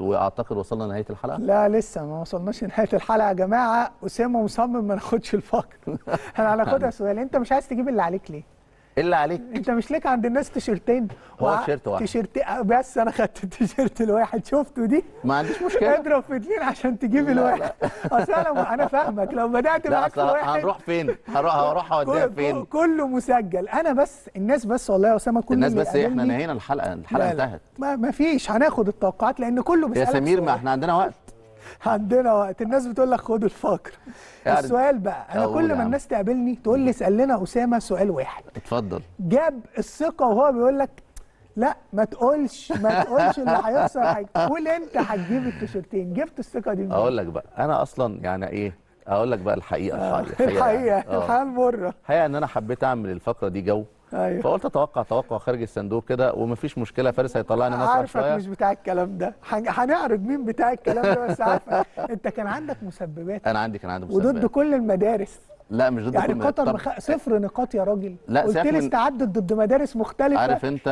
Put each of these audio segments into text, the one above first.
واعتقد وصلنا لنهايه الحلقه. لا لسه ما وصلناش لنهايه الحلقه يا جماعه. اسامه مصمم ما ناخدش الفقر. انا هناخدها سؤال، انت مش عايز تجيب اللي عليك ليه؟ اللي عليك انت مش ليك عند الناس تيشيرتين؟ هو تيشيرت واحد، تيشيرتين بس. انا خدت التيشيرت الواحد، شفته دي؟ ما عنديش مشكله، اضرب في اتنين عشان تجيب الواحد. اصل انا فاهمك، لو بدات معاك في واحد هنروح فين؟ هروح اوديها فين؟ كله مسجل. انا بس الناس بس، والله يا اسامه كله الناس بس. احنا نهينا الحلقه انتهت، ما فيش هناخد التوقعات لان كله بيسألك. يا سمير ما احنا عندنا وقت، الناس بتقول لك خد الفقر. السؤال بقى، انا كل ما الناس تقابلني تقول لي اسال لنا اسامه سؤال واحد. اتفضل. جاب الثقه وهو بيقول لك لا ما تقولش اللي هيخسر حاجه، قول انت هتجيب التيشيرتين. جبت الثقه دي منين؟ اقول لك بقى، انا اصلا يعني ايه اقول لك بقى الحقيقه المره، الحقيقه ان انا حبيت اعمل الفقره دي جو. أيوة. فقلت توقع خارج الصندوق كده ومفيش مشكله، فارس هيطلعني مثلا شويه. عارفك مش بتاع الكلام ده، هنعرض مين بتاع الكلام ده بس. عارفك انت كان عندك مسببات. انا كان عندي مسببات وضد كل المدارس. لا مش ضد يعني كل المدارس، يعني قطر 0 نقاط يا راجل. لا قلت لي استعدت ضد مدارس مختلفه. عارف انت،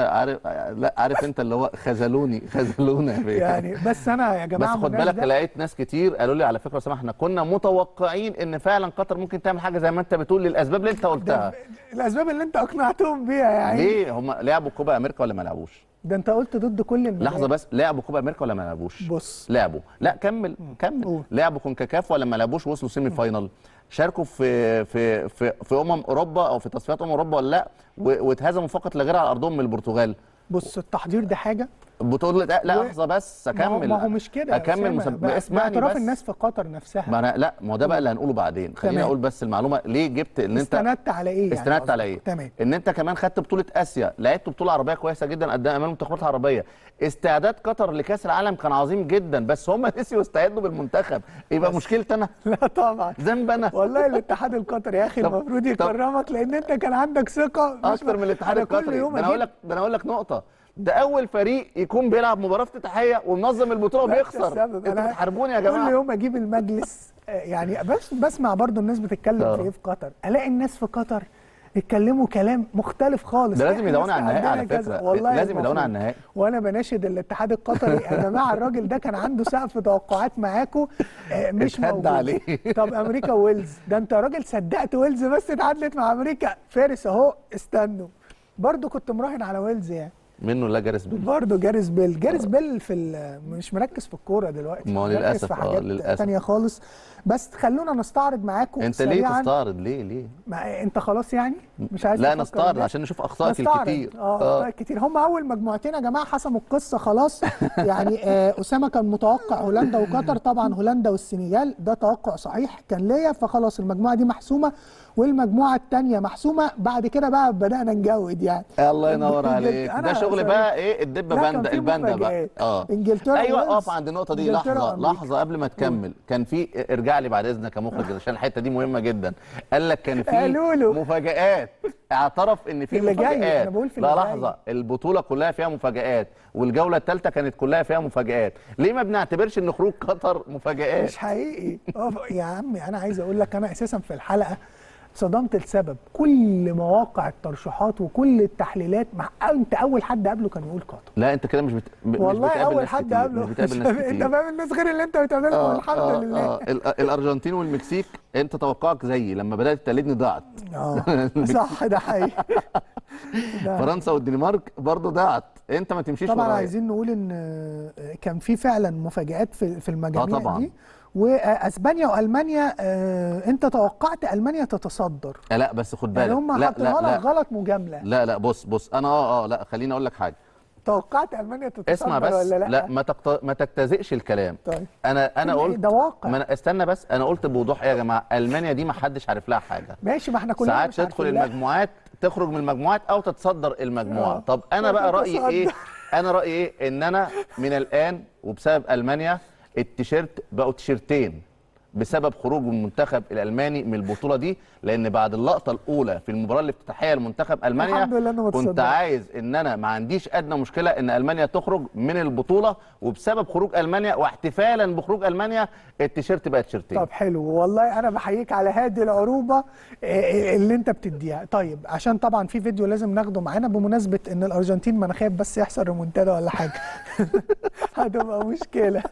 عارف انت اللي هو خذلونا يعني. بس انا يا جماعه بس خد بالك، لقيت ناس كتير قالوا لي على فكره سامح احنا كنا متوقعين ان فعلا قطر ممكن تعمل حاجه زي ما انت بتقول للاسباب اللي انت قلتها، الاسباب اللي انت اقنعتهم بيها. يعني ليه هم لعبوا كوبا امريكا ولا ما لعبوش؟ ده انت قلت ضد كل المدارس. لحظه بس، لعبوا كوبا امريكا ولا ما لعبوش؟ بص لعبوا، لا كمل. لعبوا كونكاكاف ولا ما لعبوش؟ وصلوا سيمي فاينال. شاركوا في في في في اوروبا او في تصفيات اوروبا ولا لا؟ واتهزموا فقط لا غير على ارضهم من البرتغال. بص التحضير ده حاجه بطولة. لا لحظه بس اكمل. ما هو مش كده، اكمل اسمعني بس. اعتراف الناس في قطر نفسها، ما أنا لا، ما هو ده بقى اللي هنقوله بعدين. خليني اقول بس المعلومه ليه جبت ان انت استندت على ايه. استندت على ايه؟ تمام. ان انت كمان خدت بطوله اسيا، لعبت بطوله عربيه كويسه جدا قدام المنتخبات العربيه. استعداد قطر لكاس العالم كان عظيم جدا، بس هم نسيوا يستعدوا بالمنتخب. يبقى مشكلتي انا؟ لا طبعا، ذنب انا والله. الاتحاد القطري يا اخي المفروض يكرمك لان انت كان عندك ثقه اكتر من الاتحاد القطري. انا اقول لك نقطه، ده أول فريق يكون بيلعب مباراة افتتاحية ومنظم البطولة وبيخسر. أنتوا بتحاربوني يا جماعة. كل يوم أجيب المجلس يعني بسمع برضو الناس بتتكلم في إيه في قطر، ألاقي الناس في قطر يتكلموا كلام مختلف خالص. ده لازم يدعونا على النهائي على فكرة، والله لازم يدعونا على النهائي. وانا بناشد الاتحاد القطري يا جماعه الراجل ده كان عنده سقف توقعات معاكم مش موجود عليه. طب امريكا ويلز، ده انت يا راجل صدقت ويلز بس اتعادلت مع امريكا. فارس اهو استنوا، برضو كنت مراهن على ويلز يعني منه. لا جاريث بيل برضه، جاريث بيل مش مركز في الكوره دلوقتي، ما للاسف في حاجات ثانيه خالص. بس خلونا نستعرض معاكم. انت ليه تستعرض؟ ليه ما انت خلاص يعني مش عايز؟ لا نستعرض عشان نشوف اخطائك الكتير. اخطائك كتير. هم اول مجموعتين يا جماعه حسموا القصه خلاص. يعني اسامه كان متوقع هولندا وقطر، طبعا هولندا والسنغال ده توقع صحيح كان ليا، فخلاص المجموعه دي محسومه والمجموعه الثانيه محسومه. بعد كده بقى بدانا نجود يعني. الله ينور عليك، ده شغل بقى ايه الدبه باندا. الباندا بقى انجلترا. ايوه اقف عند النقطه دي لحظه قبل ما تكمل. كان في ارجع لي بعد اذنك يا مخرج عشان الحته دي مهمه جدا. قال لك كان في مفاجآت، اعترف ان في مفاجآت. لا لحظه، البطوله كلها فيها مفاجآت والجوله الثالثه كانت كلها فيها مفاجآت. ليه ما بنعتبرش ان خروج قطر مفاجآت؟ مش حقيقي يا عمي. انا عايز اقول لك انا اساسا في الحلقه صدمت لسبب، كل مواقع الترشيحات وكل التحليلات انت اول حد قابله كان يقول قطر. لا انت كده والله مش اول حد قابله. انت فاهم الناس غير اللي انت بتقابلهم. الحمد لله. الارجنتين والمكسيك انت توقعك زيي، لما بدات تقلدني ضاعت. صح ده حقيقي. فرنسا والدنمارك برضه ضاعت، انت ما تمشيش طبعا ورايا. عايزين نقول ان كان في فعلا مفاجآت في المجاميع طبعا. دي واسبانيا والمانيا. انت توقعت المانيا تتصدر. لا بس خد بالك، يعني هم حاطينها لك غلط مجامله. لا بص انا لا خليني اقول لك حاجه. توقعت المانيا تتصدر. اسمع بس ولا لا؟ لا ما تجتزئش الكلام. طيب. انا قلت ده واقع. ما أنا استنى بس، انا قلت بوضوح ايه يا جماعه، المانيا دي ما حدش عارف لها حاجه. ماشي، ما احنا كلنا ساعات تدخل المجموعات، تخرج من المجموعات او تتصدر المجموعه. طب انا بقى رايي ايه؟ انا رايي ايه؟ ان انا من الان وبسبب المانيا التيشيرت بقوا تيشيرتين بسبب خروج المنتخب الالماني من البطوله دي، لان بعد اللقطه الاولى في المباراه الافتتاحيه لمنتخب المانيا كنت عايز ان انا ما عنديش ادنى مشكله ان المانيا تخرج من البطوله، وبسبب خروج المانيا واحتفالا بخروج المانيا التيشيرت بقى تيشيرتين. طب حلو والله، انا بحييك على هذه العروبه اللي انت بتديها. طيب عشان طبعا في فيديو لازم ناخده معانا بمناسبه ان الارجنتين، ما انا خايف بس يحصل ريمونتادا ولا حاجه هتبقى مشكله